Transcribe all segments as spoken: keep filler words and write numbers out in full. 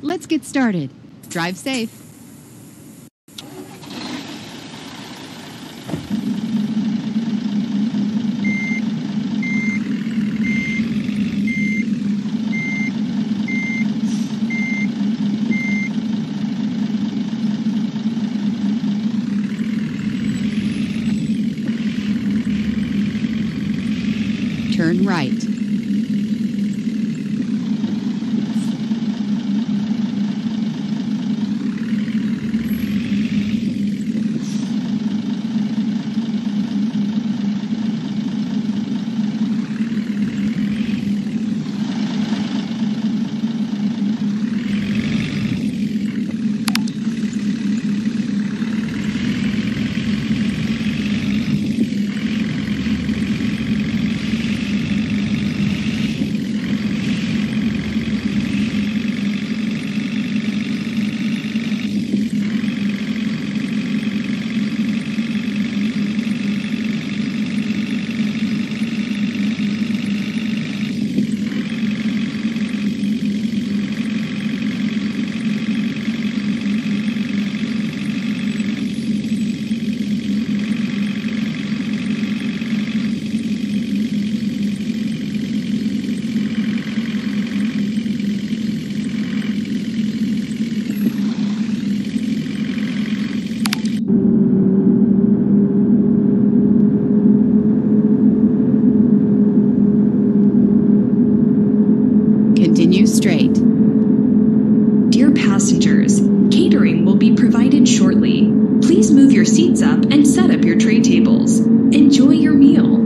Let's get started. Drive safe. Turn right. Continue straight. Dear passengers, catering will be provided shortly. Please move your seats up and set up your tray tables. Enjoy your meal.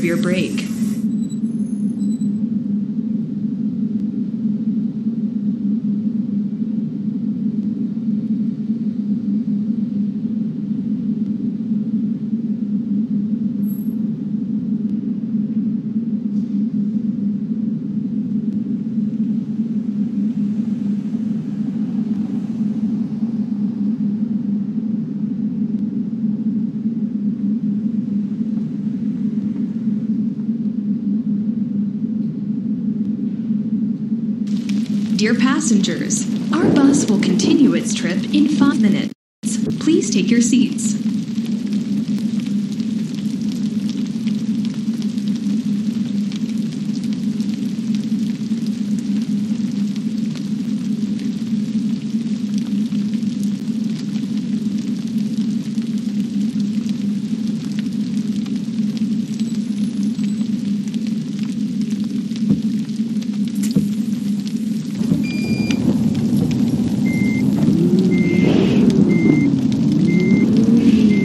of your break. Dear passengers, our bus will continue its trip in five minutes. Please take your seats. Thank you.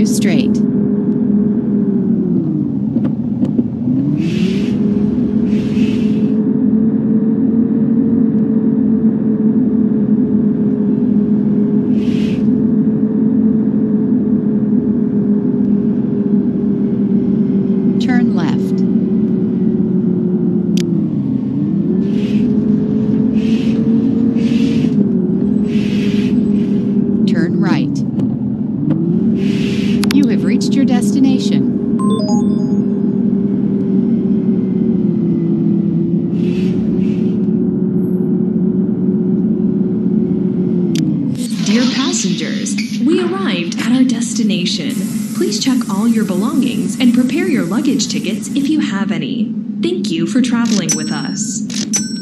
you straight. Tickets if you have any. Thank you for traveling with us.